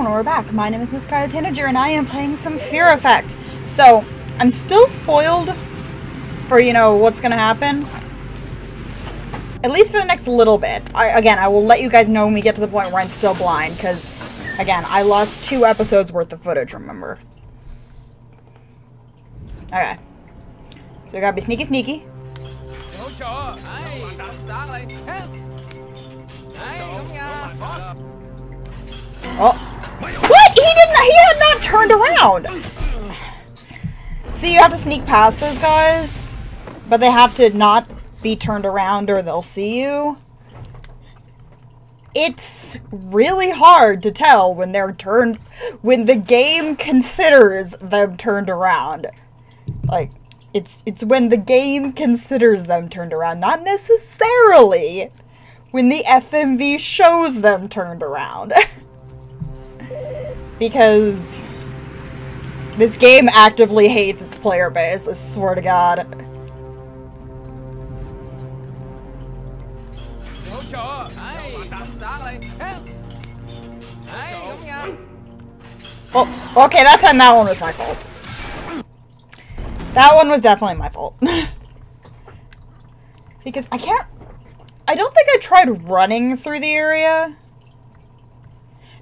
everyone, we're back. My name is Miss Kylie Tanager, and I am playing some Fear Effect. So, I'm still spoiled for, you know, what's gonna happen. At least for the next little bit. Again, I will let you guys know when we get to the point where I'm still blind, because, again, I lost 2 episodes worth of footage, remember? Okay. So we gotta be sneaky sneaky. Oh. What? He had not turned around! See, you have to sneak past those guys, but they have to not be turned around or they'll see you. It's really hard to tell when they're turned, when the game considers them turned around. Like, it's when the game considers them turned around, not necessarily when the FMV shows them turned around. Because this game actively hates its player base, I swear to God. Oh, okay, that time that one was my fault. That one was definitely my fault. See, because I don't think I tried running through the area.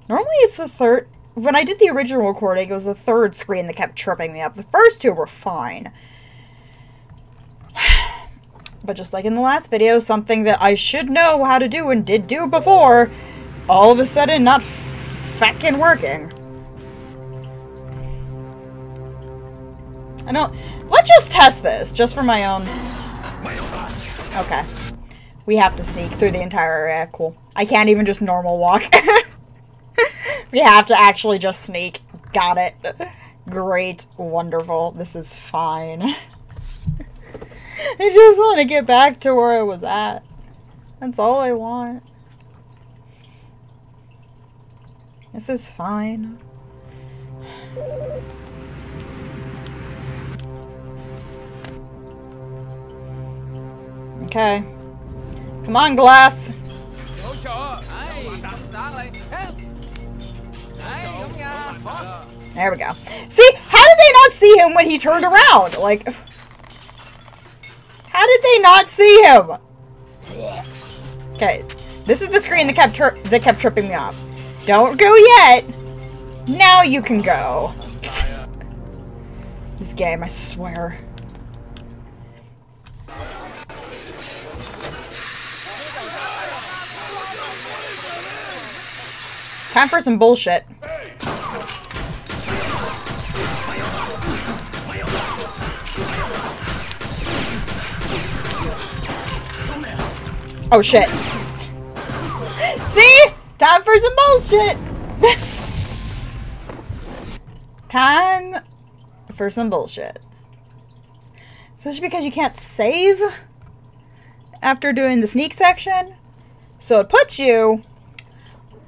Normally it's the third. When I did the original recording, it was the third screen that kept tripping me up. The first 2 were fine. But just like in the last video, something that I should know how to do and did do before, all of a sudden not fucking working. I don't... Let's just test this, just for my own... Okay. We have to sneak through the entire area. Cool. I can't even just normal walk. We have to actually just sneak. Got it. Great. Wonderful. This is fine. I just want to get back to where I was at. That's all I want. This is fine. Okay. Come on, Glass. There we go. See? How did they not see him when he turned around? Like, how did they not see him? Okay. This is the screen that kept tripping me up. Don't go yet. Now you can go. This game, I swear. Time for some bullshit. Oh shit. See? Time for some bullshit. Time for some bullshit. So it's because you can't save after doing the sneak section. So it puts you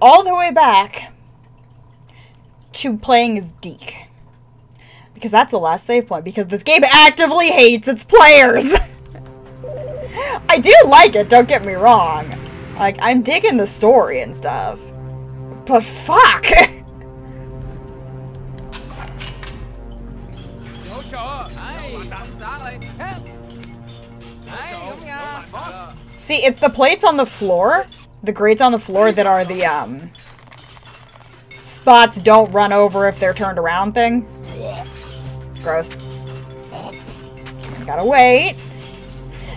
all the way back to playing as Deke. Because that's the last save point. Because this game actively hates its players. I do like it, don't get me wrong. Like, I'm digging the story and stuff. But fuck! See, it's the plates on the floor, the grates on the floor that are the, spots don't run over if they're turned around thing. Gross. Gotta wait.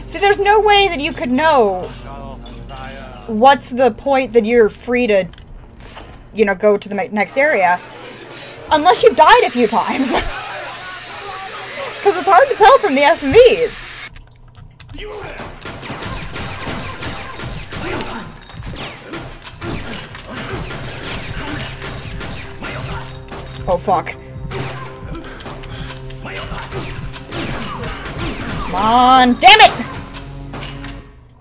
See, there's no way that you could know what's the point that you're free to, you know, go to the next area. Unless you've died a few times. Because it's hard to tell from the FMVs. Oh, fuck. Come on. Damn it!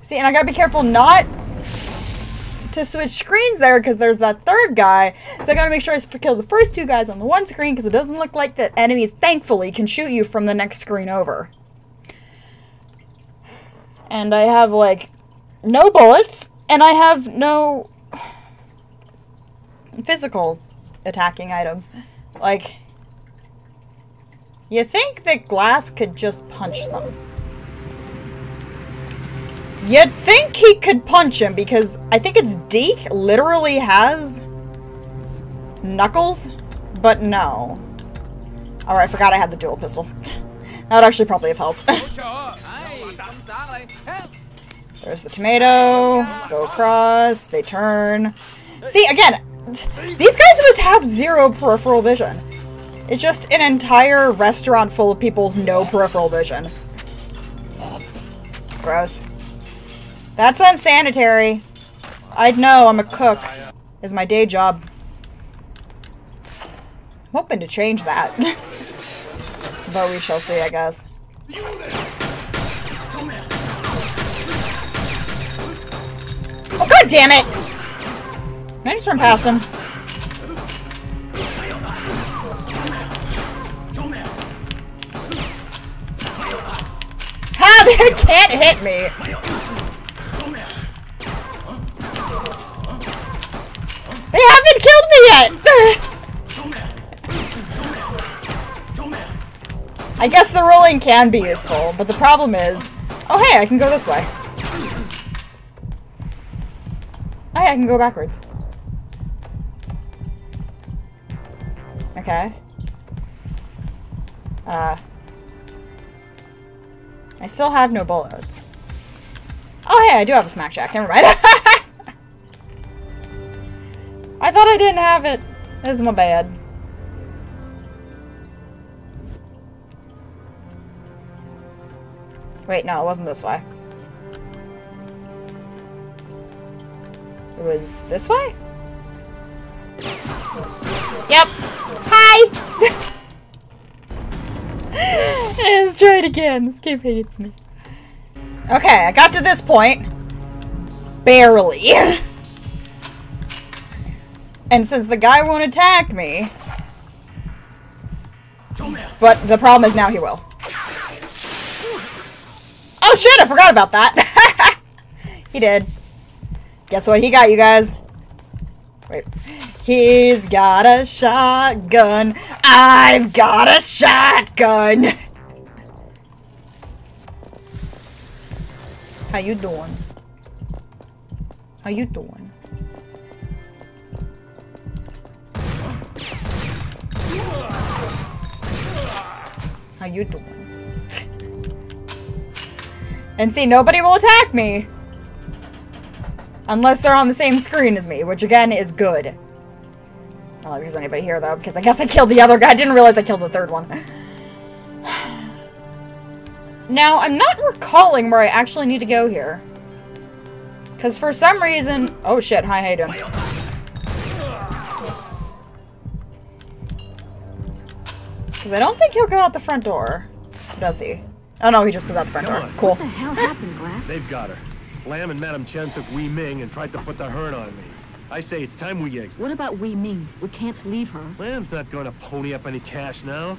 See, and I gotta be careful not to switch screens there because there's that third guy. So I gotta make sure I kill the first 2 guys on the one screen because it doesn't look like the enemies, thankfully, can shoot you from the next screen over. And I have, like, no bullets, and I have no physical attacking items. Like, you think that Glass could just punch them. You'd think he could punch him, because I think it's Deke literally has knuckles, but no. Alright, I forgot I had the dual pistol. That would actually probably have helped. There's the tomato. Go across. They turn. See, again, these guys must have zero peripheral vision. It's just an entire restaurant full of people with no peripheral vision. Gross. That's unsanitary. I'd know, I'm a cook. It's my day job. I'm hoping to change that. But we shall see, I guess. Oh, god damn it! Can I just run past him? Ha! They can't hit me! They haven't killed me yet! I guess the rolling can be useful, but the problem is... Oh hey, I can go this way. Hey, I can go backwards. Okay. I still have no bullets. Oh hey, I do have a smack jack, never mind. I thought I didn't have it. This is my bad. Wait, no, it wasn't this way. It was this way? Yep. Hi! Let's try it again. This game hates me. Okay, I got to this point. Barely. And since the guy won't attack me, but the problem is now he will. Oh shit, I forgot about that. He did. Guess what he got, you guys? Wait. He's got a shotgun. I've got a shotgun. How you doing? How you doing? How you doing? And see, nobody will attack me! Unless they're on the same screen as me, which again is good. I don't know if there's anybody here though, because I guess I killed the other guy. I didn't realize I killed the third one. Now, I'm not recalling where I actually need to go here. Because for some reason... Oh shit, hi Hayden. Because I don't think he'll go out the front door. Does he? Oh no, he just goes out the front door. Cool. What the hell happened, Glass? They've got her. Lam and Madame Chen took Wei Ming and tried to put the hurt on me. I say it's time we exit. What about Wei Ming? We can't leave her. Lam's not going to pony up any cash now.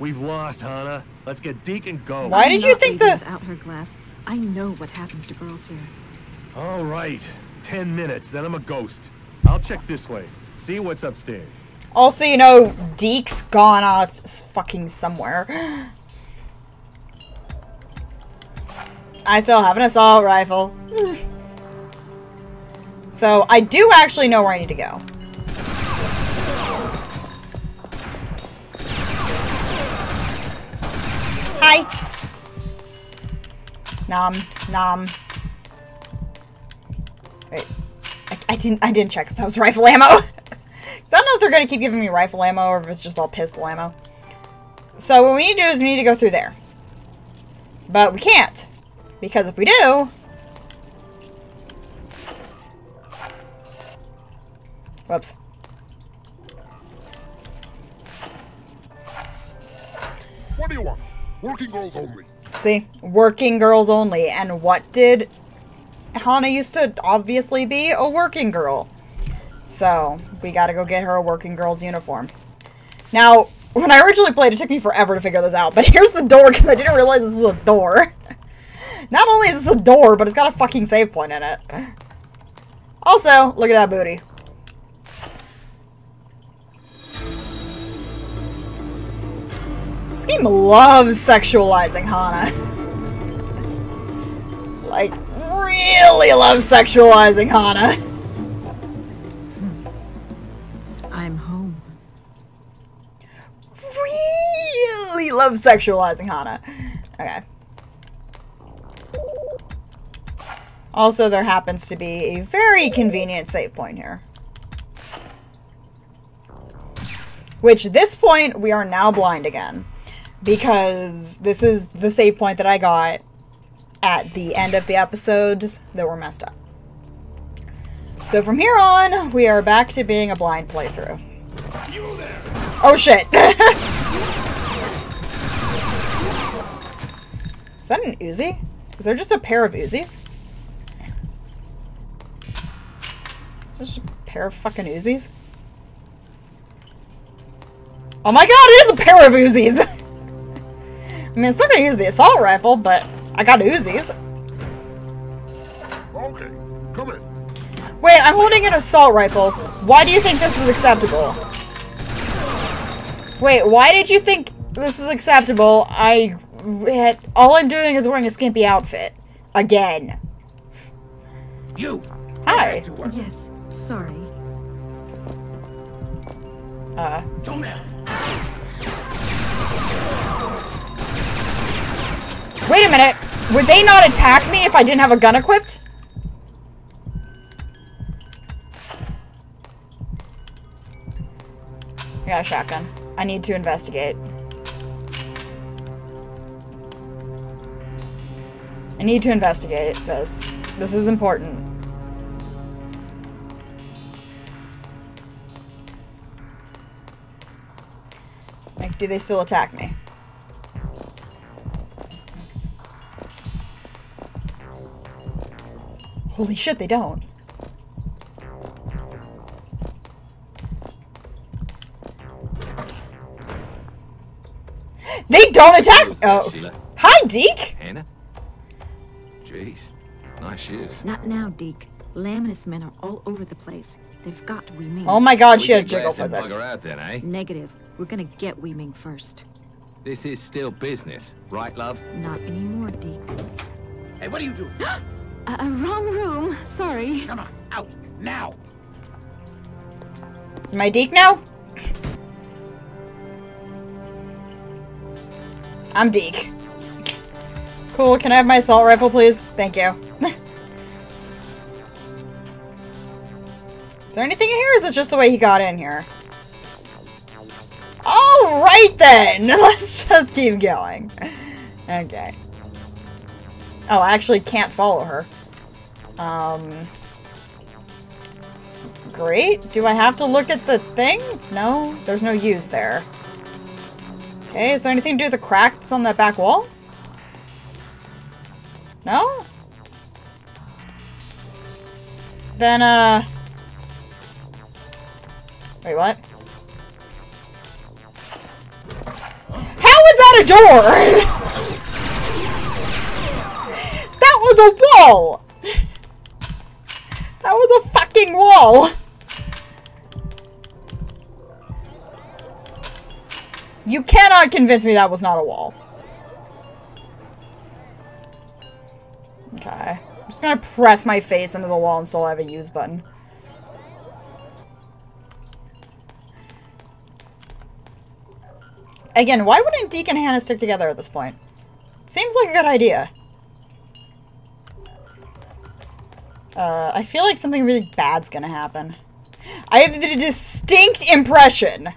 We've lost Hana. Let's get Deke and go. Why did you think that? Without her, Glass, I know what happens to girls here. All right. 10 minutes, then I'm a ghost. I'll check this way. See what's upstairs. Also, you know, Deke's gone off fucking somewhere. I still have an assault rifle. So, I do actually know where I need to go. Hi! Nom, nom. Wait. I didn't check if that was rifle ammo. I don't know if they're going to keep giving me rifle ammo or if it's just all pistol ammo. So what we need to do is we need to go through there. But we can't. Because if we do... Whoops. What do you want? Working girls only. See? Working girls only. And what did... Hana used to obviously be a working girl. So, we gotta go get her a working girl's uniform. Now, when I originally played, it took me forever to figure this out, but here's the door, because I didn't realize this was a door. Not only is this a door, but it's got a fucking save point in it. Also, look at that booty. This game loves sexualizing Hana. Like, really loves sexualizing Hana. I'm home. Really loves sexualizing Hana. Okay. Also, there happens to be a very convenient save point here. Which, at this point, we are now blind again. Because this is the save point that I got at the end of the episodes that were messed up. So from here on, we are back to being a blind playthrough. You there. Oh shit! Is that an Uzi? Is there just a pair of Uzis? Just a pair of fucking Uzis. Oh my god, it is a pair of Uzis! I mean, I'm still gonna use the assault rifle, but I got Uzis. Okay, come in. Wait, I'm holding an assault rifle. Why do you think this is acceptable? Wait, why did you think this is acceptable? All I'm doing is wearing a skimpy outfit. Again. You! Hi! Yes, sorry. Wait a minute! Would they not attack me if I didn't have a gun equipped? I got a shotgun. I need to investigate. I need to investigate this. This is important. Like, do they still attack me? Holy shit, they don't. They don't attack! Oh. Hi, Deke! Hana? Jeez. Nice shoes. Not now, Deke. Lam and his men are all over the place. They've got Wei Ming. Oh my god, she has jiggle physics. Negative. We're gonna get Wei Ming first. This is still business, right, love? Not anymore, Deke. Hey, what are you doing? Wrong room. Sorry. Come on, out now. Am I Deke now? I'm Deke. Cool. Can I have my assault rifle, please? Thank you. Is there anything in here? Or is this just the way he got in here? All right then. Let's just keep going. Okay. Oh, I actually can't follow her. Great. Do I have to look at the thing? No, there's no use there. Okay, is there anything to do with the crack that's on that back wall? No? Then, wait, what? How is that a door? That was a wall! That was a fucking wall! You cannot convince me that was not a wall. Okay. I'm just gonna press my face into the wall until I have a use button. Again, why wouldn't Deke and Hana stick together at this point? Seems like a good idea. I feel like something really bad's gonna happen. I have the distinct impression.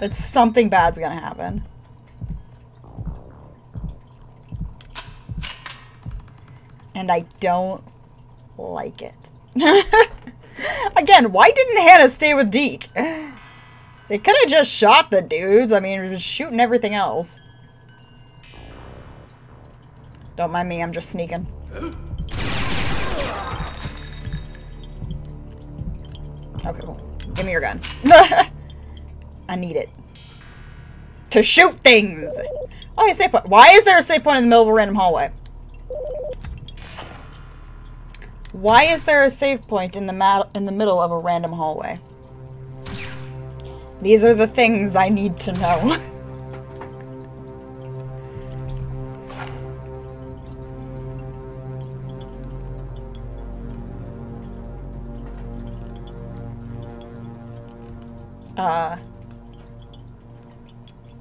That something bad's gonna happen. And I don't like it. Again, why didn't Hana stay with Deke? They could have just shot the dudes. I mean, just shooting everything else. Don't mind me, I'm just sneaking. Okay, cool. Give me your gun. I need it. To shoot things! Oh, a safe point. Why is there a safe point in the middle of a random hallway? Why is there a safe point in the middle of a random hallway? These are the things I need to know.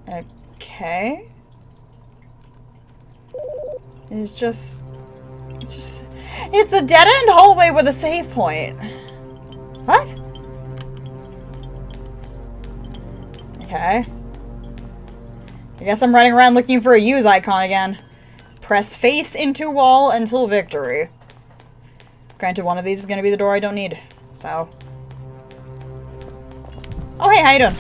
Okay. It's a dead-end hallway with a save point. What? Okay. I guess I'm running around looking for a use icon again. Press face into wall until victory. Granted, one of these is gonna be the door I don't need, so. Oh, hey, how you doing?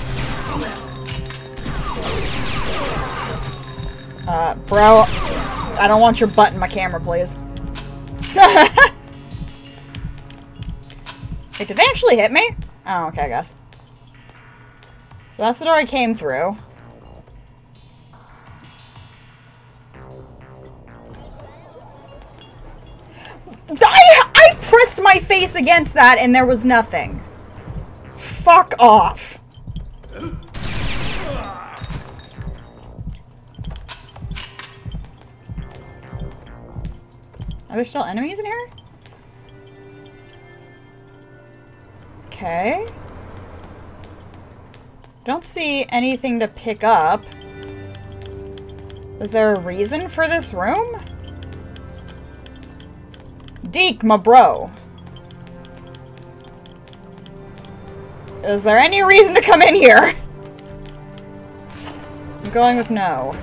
Bro, I don't want your butt in my camera, please. Wait, did they actually hit me? Oh, okay, I guess. So that's the door I came through. I pressed my face against that and there was nothing. Fuck off. Are there still enemies in here? Okay. Don't see anything to pick up. Was there a reason for this room? Deke, my bro. Is there any reason to come in here? I'm going with no.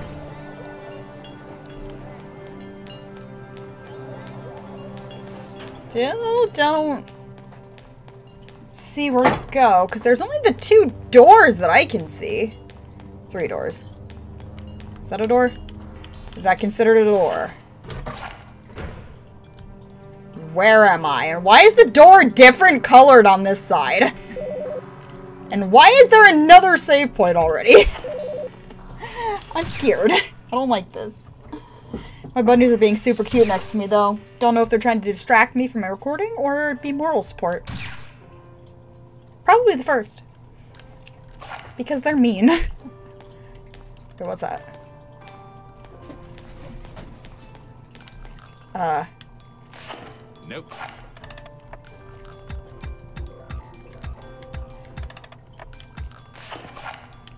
Still don't see where to go, because there's only the 2 doors that I can see. 3 doors. Is that a door? Is that considered a door? Where am I? And why is the door different colored on this side? And why is there another save point already? I'm scared. I don't like this. My bunnies are being super cute next to me, though. Don't know if they're trying to distract me from my recording or be moral support. Probably the first. Because they're mean. Okay, what's that? Nope.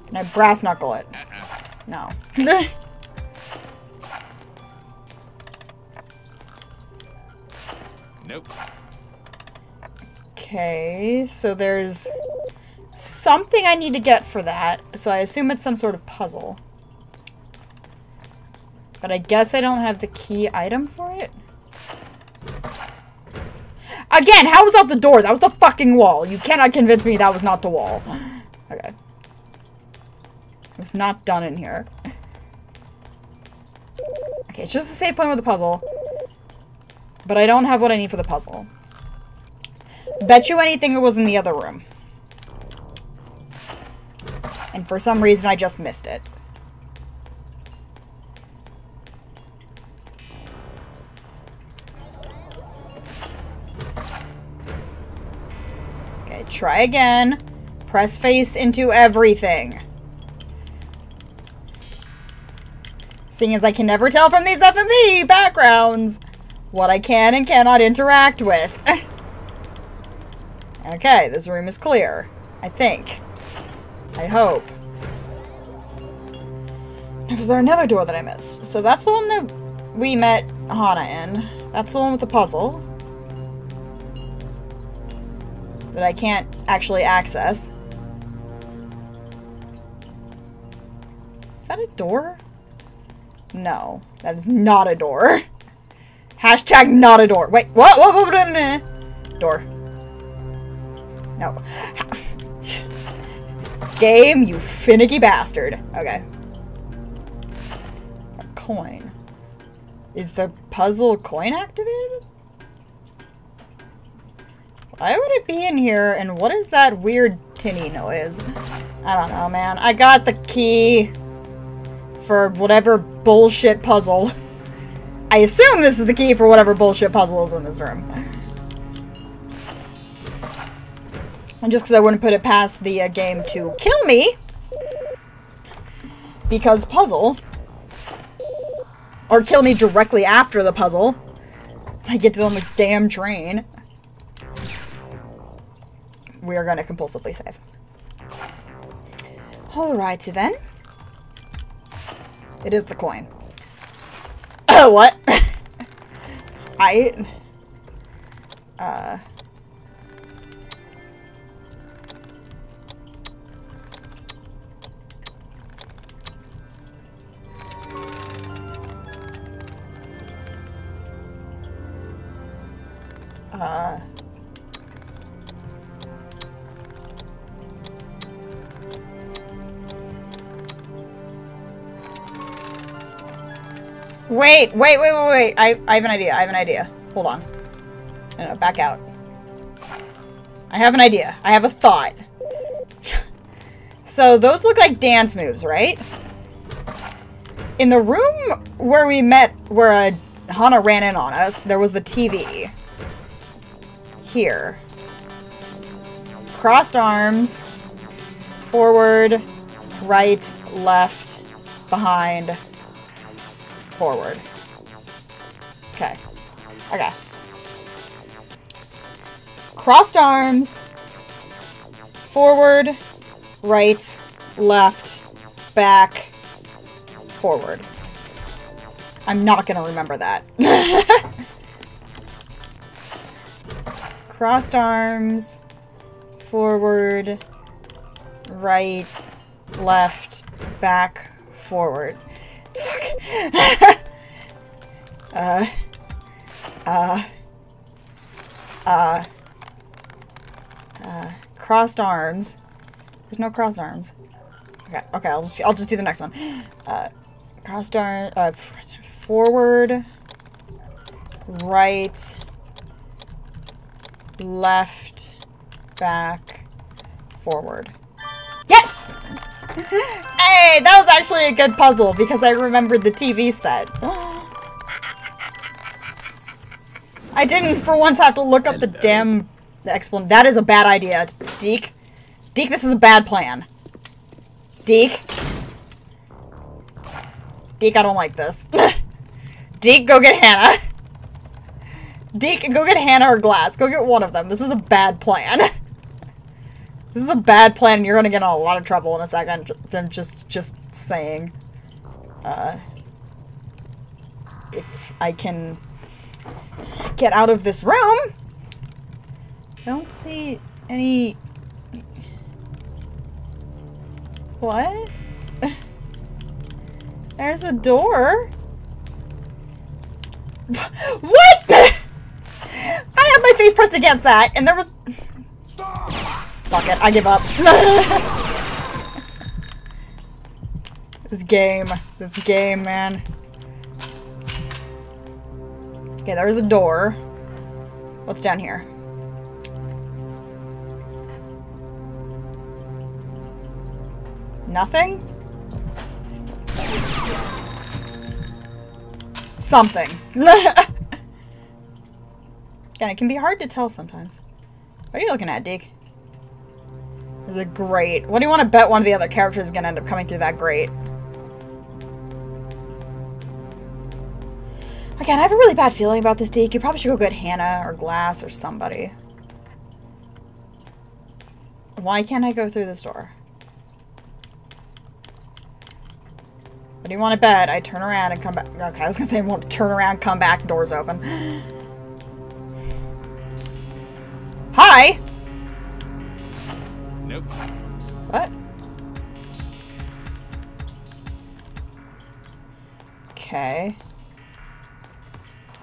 Can I brass knuckle it? No. Nope. Okay, so there's something I need to get for that, so I assume it's some sort of puzzle. But I guess I don't have the key item for it? Again, how was that the door? That was the fucking wall. You cannot convince me that was not the wall. Okay. It's not done in here. Okay, it's just a save point with a puzzle. But I don't have what I need for the puzzle. Bet you anything it was in the other room. And for some reason, I just missed it. Okay, try again. Press face into everything. Seeing as I can never tell from these FMV backgrounds what I can and cannot interact with. Okay, this room is clear. I think. I hope. Now, was there another door that I missed? So that's the one that we met Hana in. That's the one with the puzzle. That I can't actually access. Is that a door? No, that is not a door. Hashtag not a door. Wait, what? Door. No. Game, you finicky bastard. Okay. A coin. Is the puzzle coin activated? Why would it be in here? And what is that weird tinny noise? I don't know, man. I got the key for whatever bullshit puzzle. I assume this is the key for whatever bullshit puzzle is in this room. And just because I wouldn't put it past the game to kill me. Because puzzle. Or kill me directly after the puzzle. I get it on the damn train. We are going to compulsively save. Alrighty then. It is the coin. Oh, what? Wait. I have an idea. Hold on. No, back out. I have an idea. I have a thought. So those look like dance moves, right? In the room where we met, where Hana ran in on us, there was the TV. Here. Crossed arms. Forward. Right. Left. Behind. Forward. Okay. Okay. Crossed arms. Forward. Right. Left. Back. Forward. I'm not gonna remember that. Crossed arms. Forward. Right. Left. Back. Forward. Fuck. Crossed arms. There's no crossed arms. Okay, okay, I'll just do the next one. Crossed arm, forward, right, left, back, forward. Yes! Hey, that was actually a good puzzle because I remembered the TV set. I didn't for once have to look up the damn explanation. That is a bad idea, Deke. Deke, this is a bad plan. Deke. Deke, I don't like this. Deke, go get Hana. Deke, go get Hana or Glass. Go get one of them. This is a bad plan. This is a bad plan, and you're gonna get in a lot of trouble in a second. I'm just saying. If I can get out of this room. I don't see any... What? There's a door. What? I had my face pressed against that, and there was... Fuck it, I give up. This game, man. Okay, there's a door. What's down here? Nothing? Something. Yeah, it can be hard to tell sometimes. What are you looking at, Deke? There's a grate. What do you want to bet one of the other characters is going to end up coming through that grate? Again, I have a really bad feeling about this, Deke. You probably should go get Hana or Glass or somebody. Why can't I go through this door? What do you want to bet? I turn around and come back. Okay, I was going to say I won't turn around, come back, door's open. Hi! Nope. What? Okay.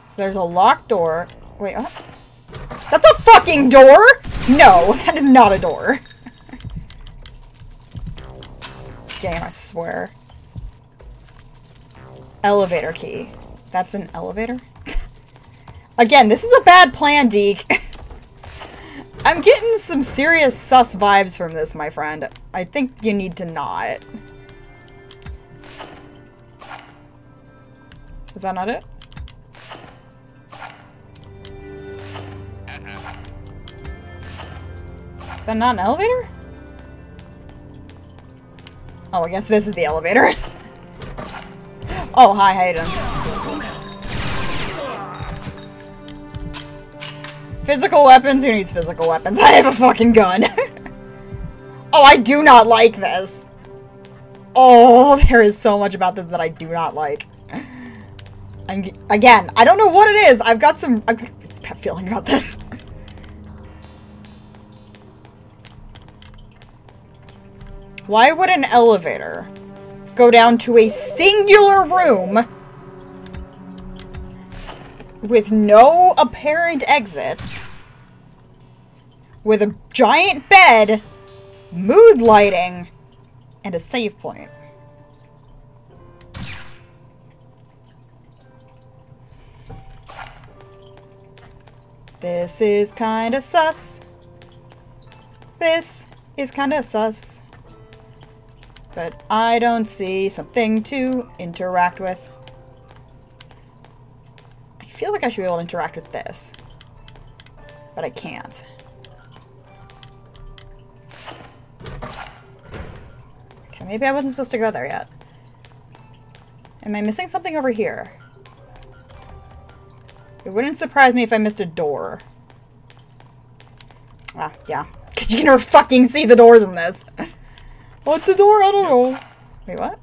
So there's a locked door. Wait, what? That's a fucking door? No, that is not a door. Game, I swear. Elevator key. That's an elevator? Again, this is a bad plan, Deke. I'm getting some serious sus vibes from this, my friend. I think you need to not. Is that not it? Is that not an elevator? Oh, I guess this is the elevator. Oh, hi, Hayden. Physical weapons? Who needs physical weapons? I have a fucking gun. Oh, I do not like this. Oh, there is so much about this that I do not like. And again, I don't know what it is. I've got a really bad feeling about this. Why would an elevator go down to a singular room with no apparent exits, with a giant bed, mood lighting, and a save point? This is kinda sus. This is kinda sus. But I don't see something to interact with. I feel like I should be able to interact with this, but I can't. Okay, maybe I wasn't supposed to go there yet. Am I missing something over here? It wouldn't surprise me if I missed a door. Ah, yeah. Because you can never fucking see the doors in this. What's the door? I don't know. Wait, what?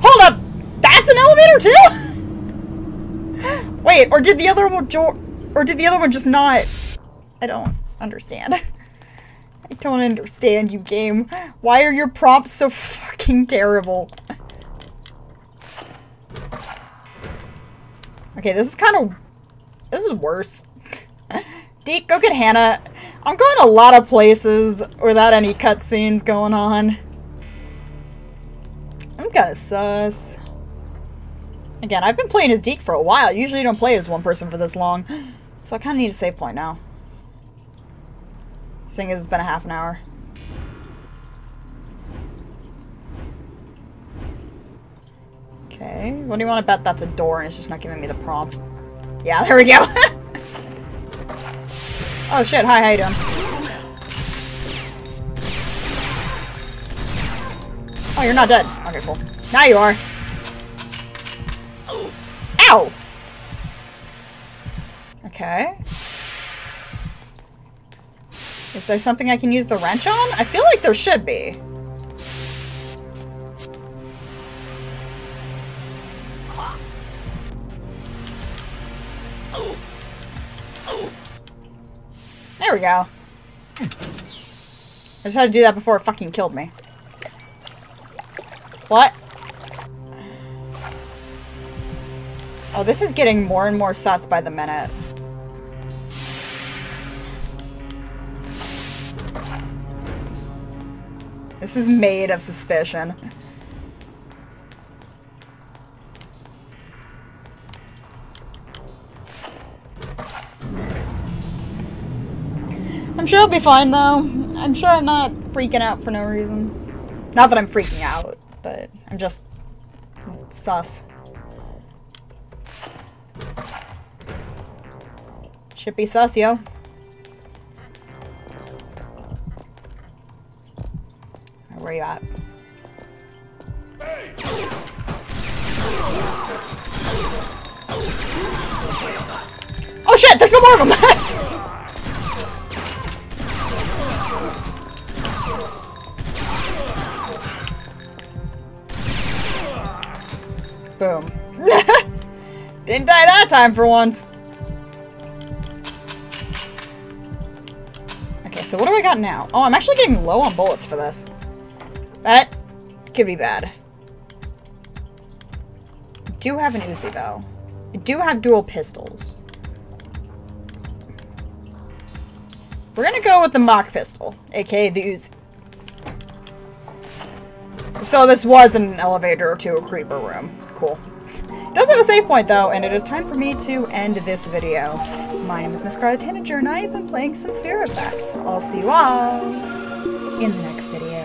Hold up! That's an elevator too? Wait, or did the other one just not? I don't understand. I don't understand you, game. Why are your props so fucking terrible? Okay, this is worse. Deke, go get Hana. I'm going a lot of places without any cutscenes going on. I'm kinda sus. Again, I've been playing as Deke for a while. Usually you don't play as one person for this long. So I kinda need a save point now. Seeing as it's been a half an hour. Okay, what do you want to bet that's a door and it's just not giving me the prompt? Yeah, there we go. Oh shit, hi, how you doing? Oh, you're not dead. Okay, cool. Now you are. Ow! Okay. Is there something I can use the wrench on? I feel like there should be. There we go. I just had to do that before it fucking killed me. What? Oh, this is getting more and more sus by the minute. This is made of suspicion. I'm sure I'll be fine though. I'm sure I'm not freaking out for no reason. Not that I'm freaking out, but I'm just sus. Should be sus, yo. Where you at? Oh shit, there's no more of them! Boom. Didn't die that time for once. Okay, so what do I got now? Oh, I'm actually getting low on bullets for this. That could be bad. I do have an Uzi, though. I do have dual pistols. We're gonna go with the mock pistol, aka the Uzi. So this was an elevator to a creeper room. Cool. It does have a save point though, and it is time for me to end this video. My name is Miss Scarlet Tanager, and I have been playing some Fear Effect. I'll see you all in the next video.